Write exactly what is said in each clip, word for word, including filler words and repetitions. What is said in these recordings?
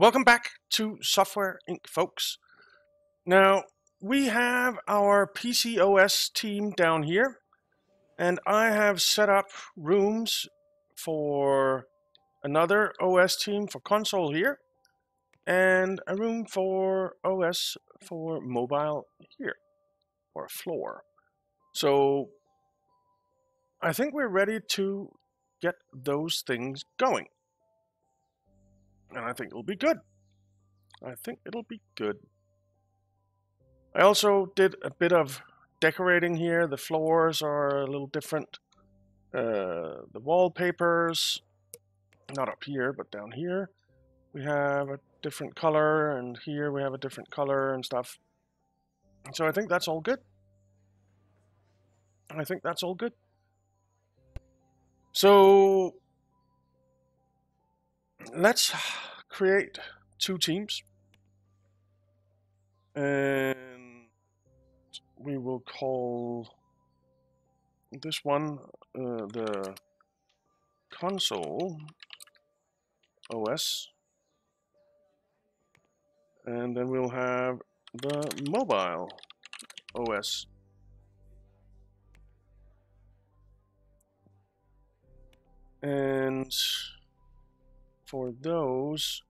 Welcome back to Software Incorporated, folks. Now, we have our P C O S team down here, and I have set up rooms for another O S team for console here, and a room for O S for mobile here, or a floor. So, I think we're ready to get those things going. And I think it'll be good. I think it'll be good. I also did a bit of decorating here. The floors are a little different. Uh, the wallpapers, not up here, but down here, we have a different color, and here we have a different color and stuff. So I think that's all good. I think that's all good. So let's create two teams, and we will call this one uh, the console O S, and then we'll have the mobile O S. And for those,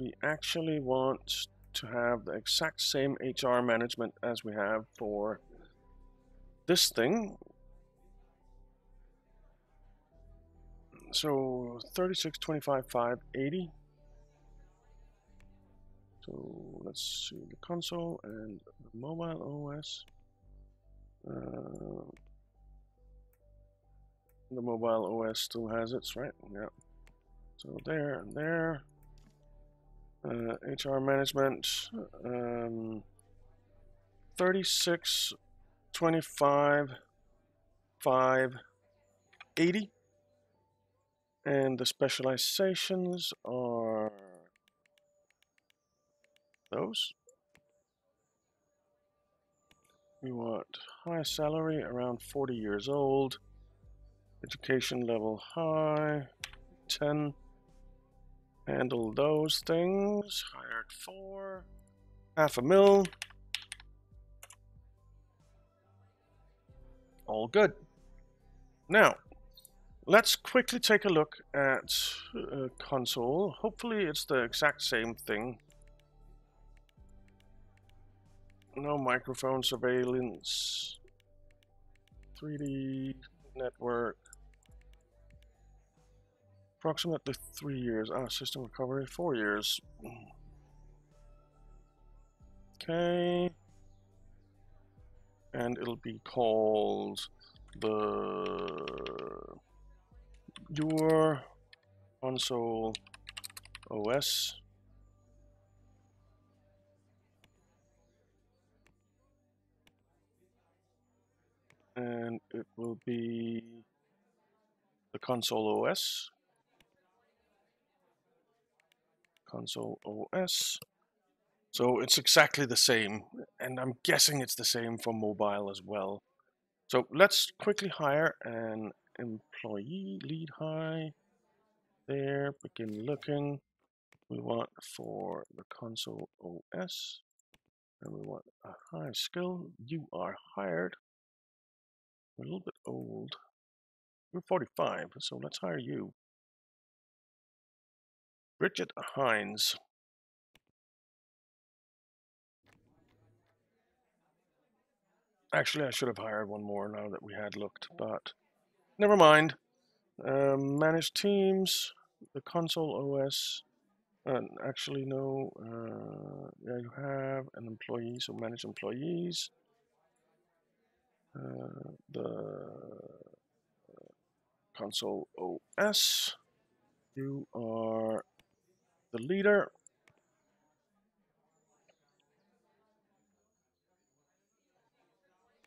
we actually want to have the exact same H R management as we have for this thing. So thirty-six, twenty-five, five, eighty. So let's see, the console and the mobile O S. Uh, the mobile O S still has its, right? Yeah. So there and there, uh, H R management, um, thirty-six, twenty-five, five, eighty, and the specializations are those. We want high salary, around forty years old, education level high, ten. Handle those things. Hired four. Half a mil. All good. Now, let's quickly take a look at uh, console. Hopefully it's the exact same thing. No microphone surveillance. three D network. Approximately three years. Ah, system recovery, four years. Okay. And it'll be called the Your Console O S. And it will be the Console O S. Console O S. So it's exactly the same, and I'm guessing it's the same for mobile as well. So let's quickly hire an employee. Lead high there, begin looking. We want for the console O S, and we want a high skill. You are hired. We're a little bit old. We're forty-five, so let's hire you. Bridget Hines. Actually, I should have hired one more now that we had looked, but never mind. Uh, manage teams, the console O S. Uh, actually, no. Uh, yeah, you have an employee, so manage employees. Uh, the console O S. You are the leader.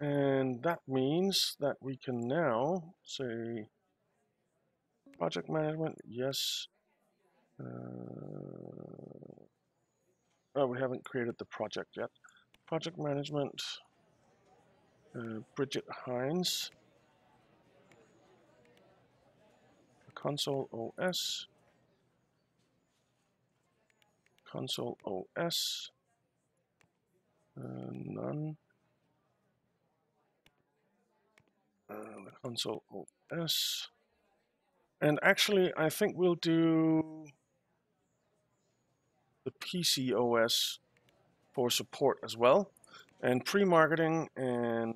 And that means that we can now say project management, yes. Uh, oh, we haven't created the project yet. Project management, uh, Bridget Hines, console O S. console O S, uh, none. Uh, console O S. And actually, I think we'll do the P C O S for support as well, and pre-marketing, and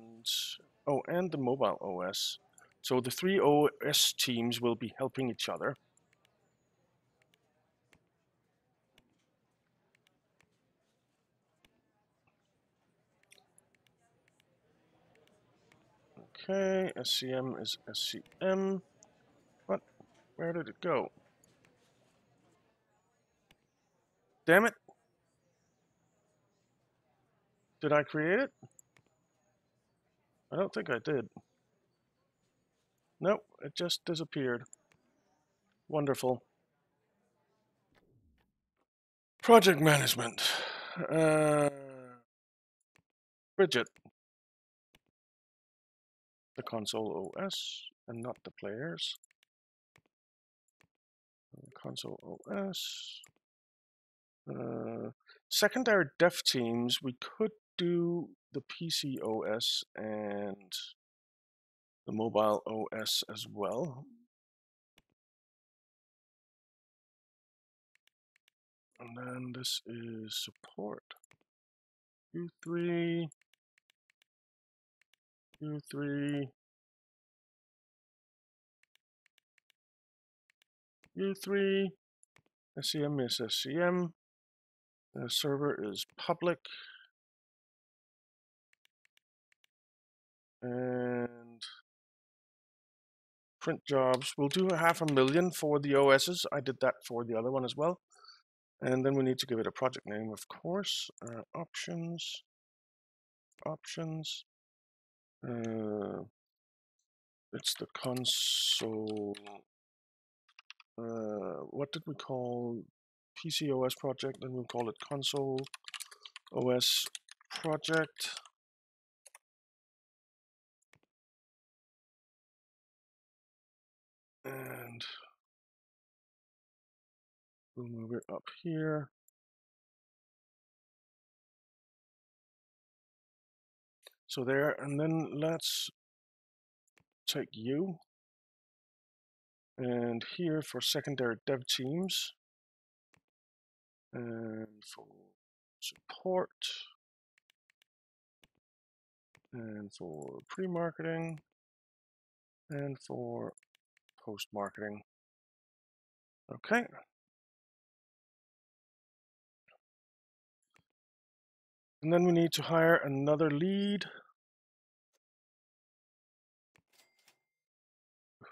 oh, and the mobile O S. So the three O S teams will be helping each other. Okay, S C M is S C M. What? Where did it go? Damn it! Did I create it? I don't think I did. Nope, it just disappeared. Wonderful. Project management. Uh, Bridget. The console O S and not the players. Console O S. Uh, secondary dev teams, we could do the P C O S and the mobile O S as well. And then this is support. Two, three. Two, three. Two, three. S C M is S C M. The server is public. And print jobs. We'll do a half a million for the O Ss. I did that for the other one as well. And then we need to give it a project name, of course. Uh, options. Options. Uh, it's the console. Uh, what did we call P C O S project? Then we'll call it console O S project. And we'll move it up here. So there, and then let's take you. And here for secondary dev teams. And for support. And for pre-marketing. And for post-marketing. Okay. And then we need to hire another lead.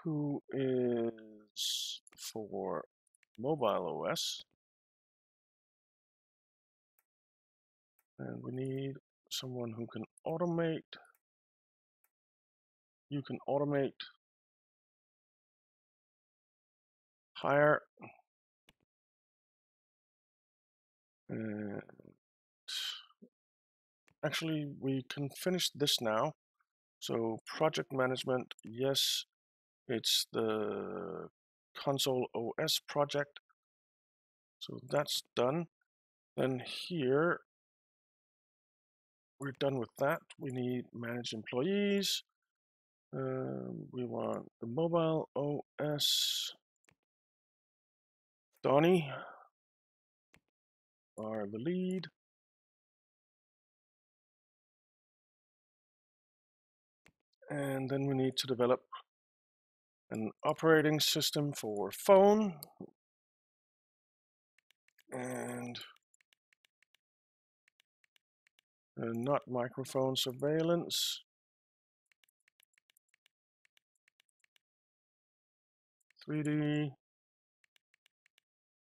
Who is for mobile O S. And we need someone who can automate. You can automate. Hire. And actually, we can finish this now. So project management, yes. It's the console O S project. So that's done. Then here, we're done with that. We need manage employees. Um, we want the mobile O S. Donnie are the lead. And then we need to develop an operating system for phone, and uh, not microphone surveillance, three D,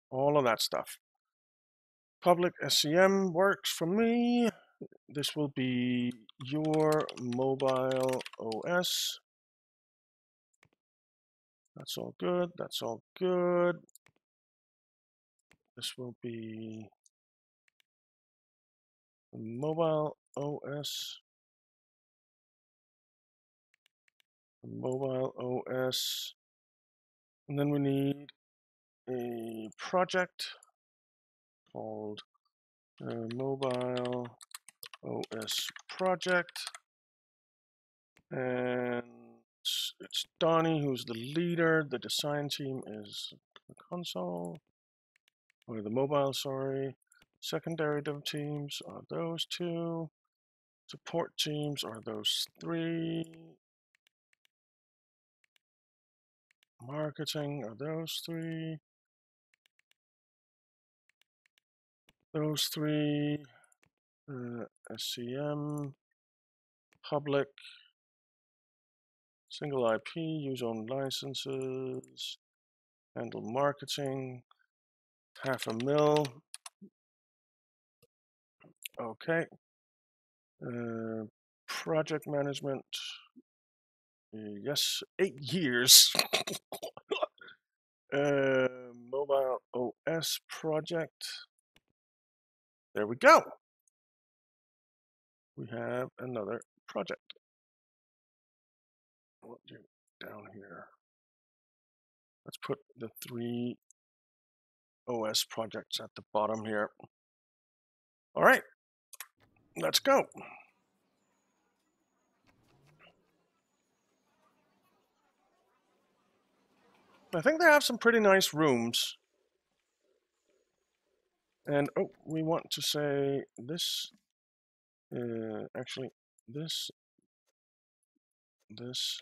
all of that stuff. Public S C M works for me. This will be your mobile O S. That's all good, that's all good. This will be mobile O S. Mobile O S. And then we need a project called uh, mobile O S project, and it's Donnie who's the leader. The design team is the console, or the mobile, sorry. Secondary dev teams are those two. Support teams are those three. Marketing are those three. Those three. Uh, S C M, public, single I P, use own licenses, handle marketing, half a mil. Okay. Uh, project management. Uh, yes, eight years. uh, mobile O S project. There we go. We have another project. What do down here? Let's put the three O S projects at the bottom here. All right, let's go. I think they have some pretty nice rooms. And oh, we want to say this. Uh, actually, this, this,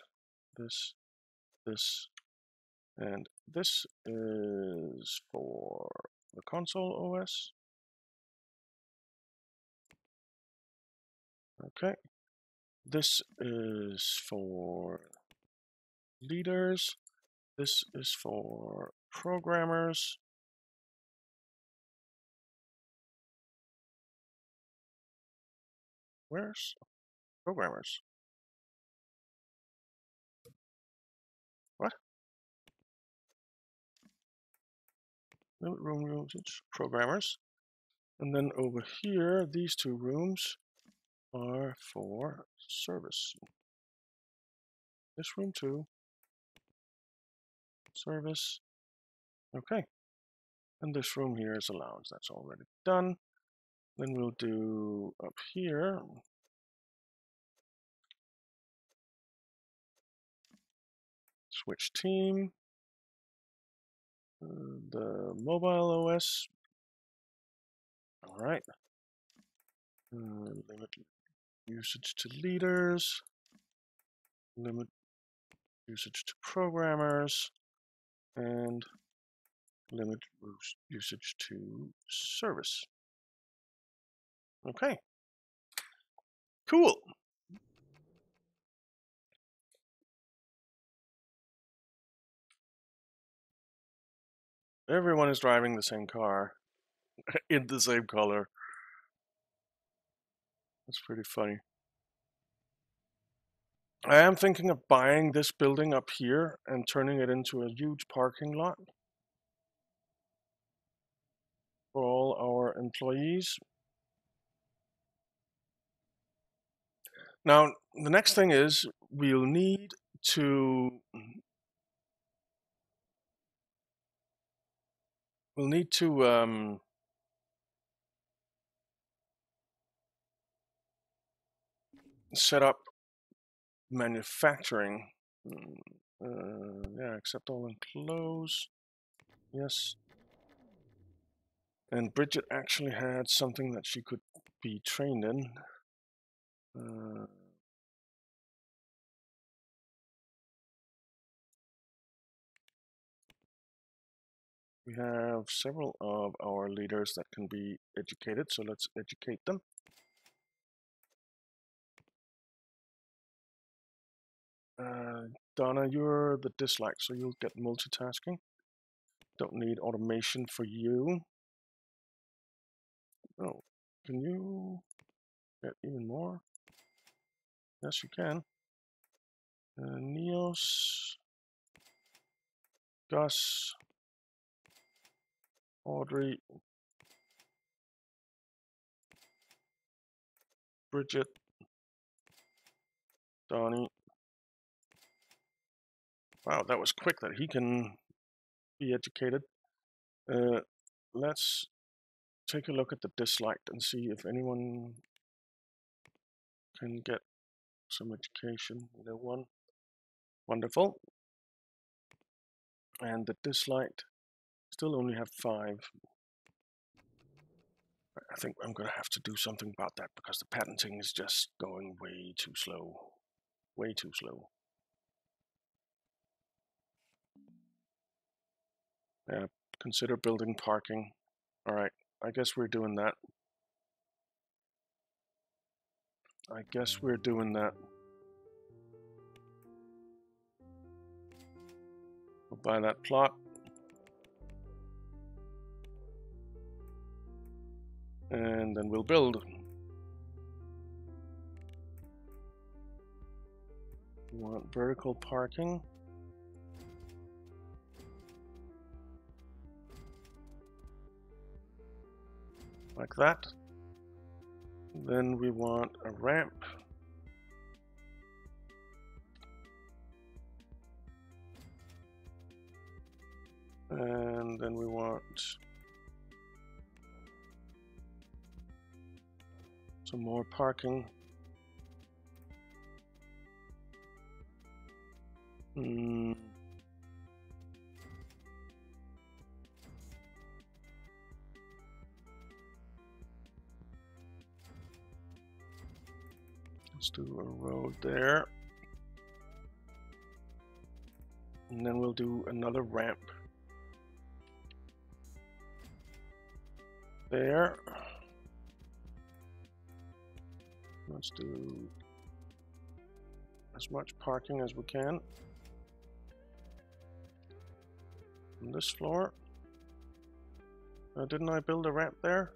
this, this, and this is for the console O S. Okay, this is for leaders, this is for programmers. Where's programmers? What? Limit room usage, programmers. And then over here, these two rooms are for service. This room too. Service. Okay. And this room here is a lounge. That's already done. Then we'll do up here. Switch team. Uh, the mobile O S. All right. Uh, limit usage to leaders. Limit usage to programmers. And limit usage to service. Okay, cool. Everyone is driving the same car in the same color. That's pretty funny. I am thinking of buying this building up here and turning it into a huge parking lot for all our employees. Now, the next thing is we'll need to we'll need to um, set up manufacturing. Uh, yeah, accept all and close. Yes. And Bridget actually had something that she could be trained in. Uh, we have several of our leaders that can be educated, so let's educate them. Uh, Donna, you're the dislike, so you'll get multitasking. Don't need automation for you. Oh, can you get even more? Yes, you can. Uh, Neos, Gus, Audrey, Bridget, Donnie. Wow, that was quick that he can be educated. Uh, let's take a look at the disliked and see if anyone can get some education. No one. Wonderful. And the disliked still only have five. I think I'm going to have to do something about that because the patenting is just going way too slow. Way too slow. Uh, consider building parking. All right, I guess we're doing that. I guess we're doing that. We'll buy that plot. And then we'll build. We want vertical parking. Like that. Then we want a ramp. And then we want some more parking. Mm. Let's do a road there. And then we'll do another ramp. There. Let's do as much parking as we can on this floor. Uh, didn't I build a ramp there?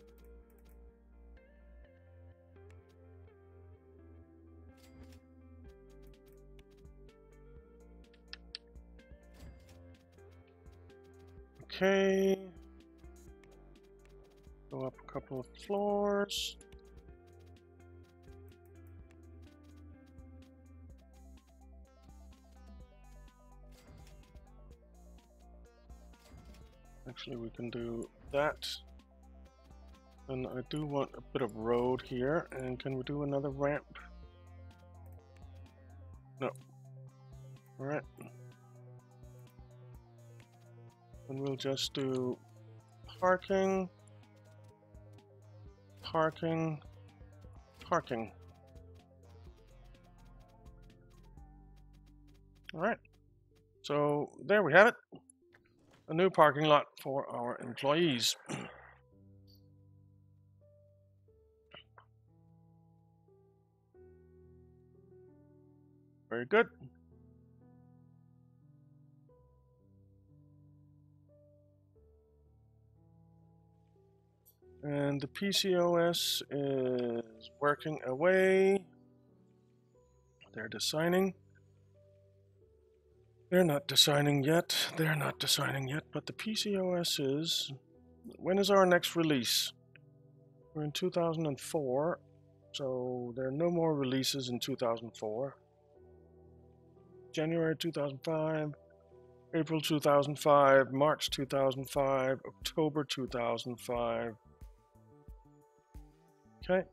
Okay. Go up a couple of floors. Actually, we can do that. And I do want a bit of road here. And can we do another ramp? No. All right. And we'll just do parking. Parking, parking. All right, so there we have it. A new parking lot for our employees. Very good. And the P C O S is working away. They're designing. They're not designing yet. They're not designing yet. But the P C O S is... When is our next release? We're in two thousand four. So there are no more releases in two thousand four. January two thousand five. April two thousand five. March two thousand five. October two thousand five. Okay.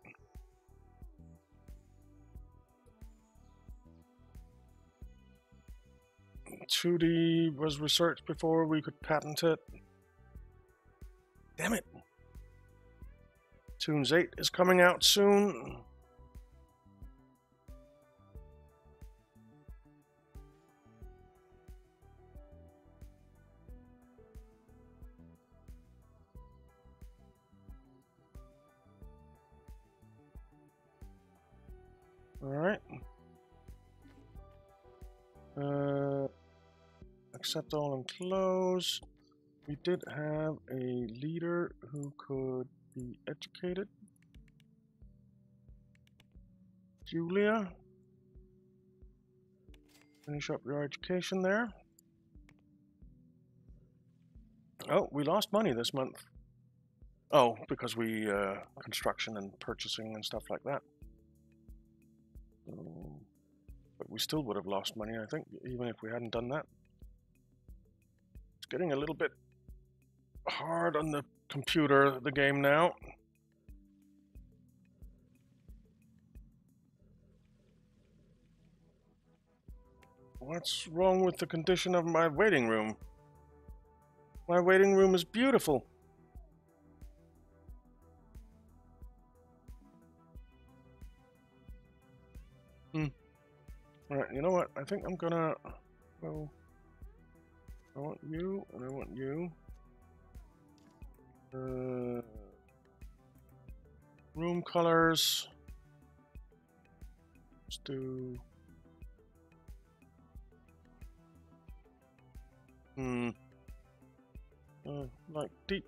two D was researched before we could patent it. Damn it. Toons eight is coming out soon. All right. Uh, accept all and close. We did have a leader who could be educated. Julia. Finish up your education there. Oh, we lost money this month. Oh, because we uh, construction and purchasing and stuff like that. But we still would have lost money, I think, even if we hadn't done that. It's getting a little bit hard on the computer the game now. What's wrong with the condition of my waiting room? My waiting room is beautiful. Hmm. Alright, you know what? I think I'm gonna... Well, I want you, and I want you. Uh, room colors. Let's do... Hmm. Uh, like deep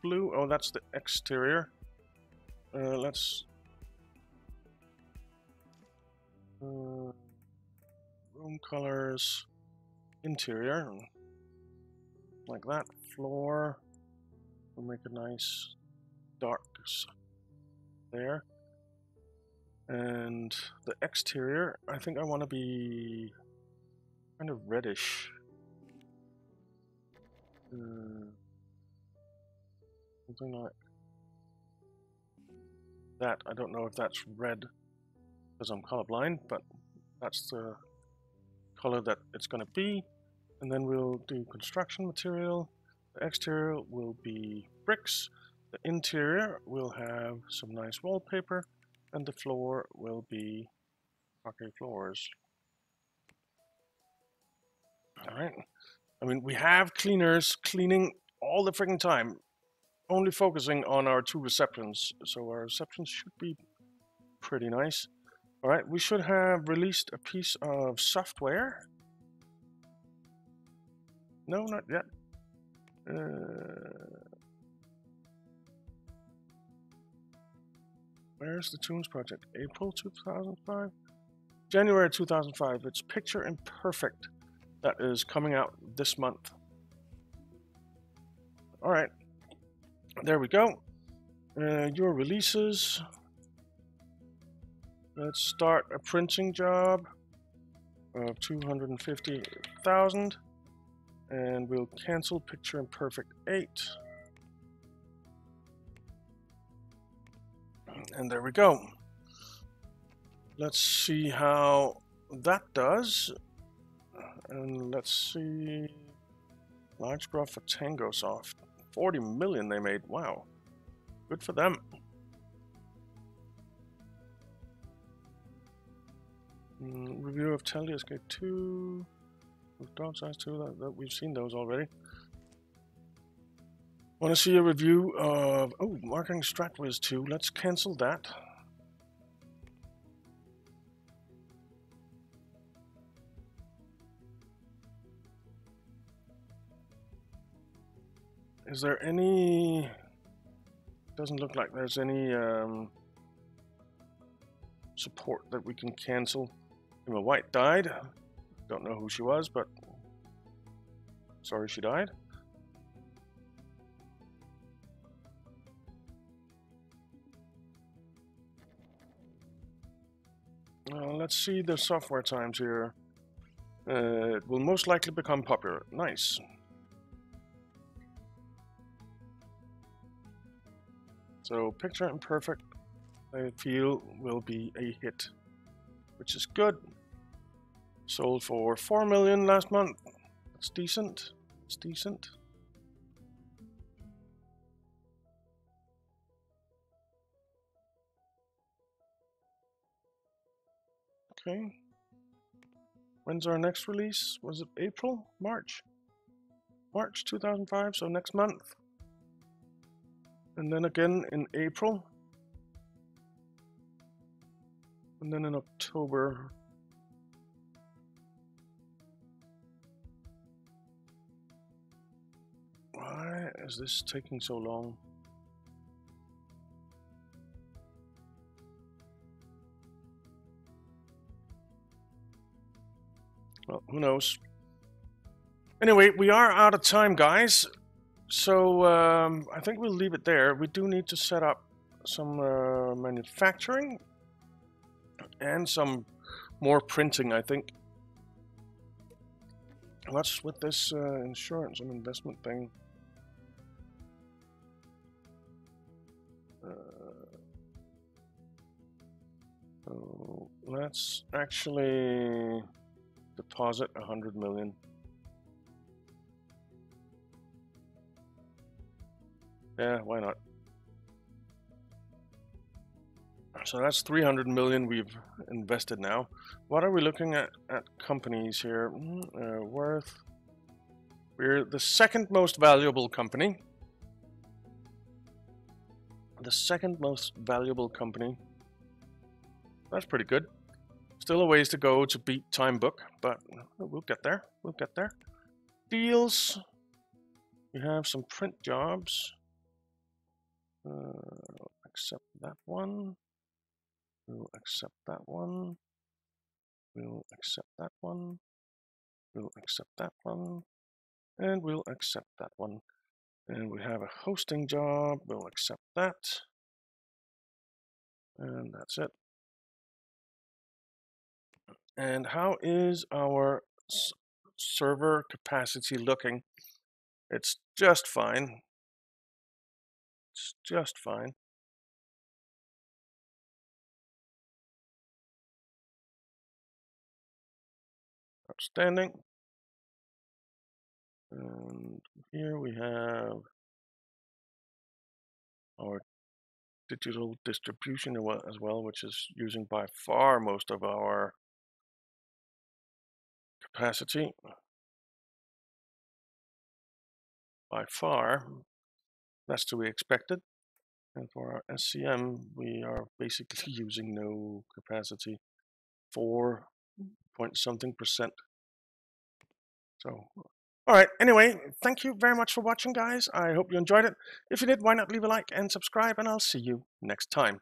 blue. Oh, that's the exterior. Uh, let's... Uh, room colors, interior, like that. Floor, we'll make a nice dark there. And the exterior, I think I want to be kind of reddish. Uh, something like that. I don't know if that's red, because I'm colorblind, but that's the color that it's going to be. And then we'll do construction material. The exterior will be bricks. The interior will have some nice wallpaper. And the floor will be parquet floors. Alright. I mean, we have cleaners cleaning all the freaking time, only focusing on our two receptions. So our receptions should be pretty nice. Alright, we should have released a piece of software. No, not yet. Uh, where's the Tunes project? April two thousand five? January two thousand five. It's Picture Imperfect. That is coming out this month. Alright. There we go. Uh, your releases... Let's start a printing job of two hundred fifty thousand, and we'll cancel Picture Imperfect eight. And there we go. Let's see how that does. And let's see. Large graph for Tango Soft. forty million they made. Wow. Good for them. Mm, review of Tellius Gate two, of Dog Size two, that, that we've seen those already. Want to see a review of, oh, Marketing Stratwiz two, let's cancel that. Is there any, doesn't look like there's any um, support that we can cancel. Emma White died. Don't know who she was, but sorry she died. Uh, let's see the software times here. Uh, it will most likely become popular. Nice. So Picture Imperfect, I feel, will be a hit, which is good. Sold for four million last month. That's decent. It's decent. Okay. When's our next release? Was it April? March? March two thousand five, so next month. And then again in April. And then in October. Why is this taking so long? Well, who knows? Anyway, we are out of time, guys. So um, I think we'll leave it there. We do need to set up some uh, manufacturing and some more printing, I think. What's with this uh, insurance and investment thing? So let's actually deposit a hundred million. Yeah, why not? So that's three hundred million we've invested now. What are we looking at at companies here? Uh, worth. We're the second most valuable company. The second most valuable company. That's pretty good. Still a ways to go to beat Time Book, but we'll get there. We'll get there. Deals. We have some print jobs. Uh, accept that one. We'll accept that one. We'll accept that one. We'll accept that one. And we'll accept that one. And we have a hosting job. We'll accept that. And that's it. And how is our s server capacity looking? It's just fine. It's just fine. Outstanding. And here we have our digital distribution as well, which is using by far most of our capacity. By far, that's to be expected. And for our S C M, we are basically using no capacity, four point something percent. So, all right. Anyway, thank you very much for watching, guys. I hope you enjoyed it. If you did, why not leave a like and subscribe, and I'll see you next time.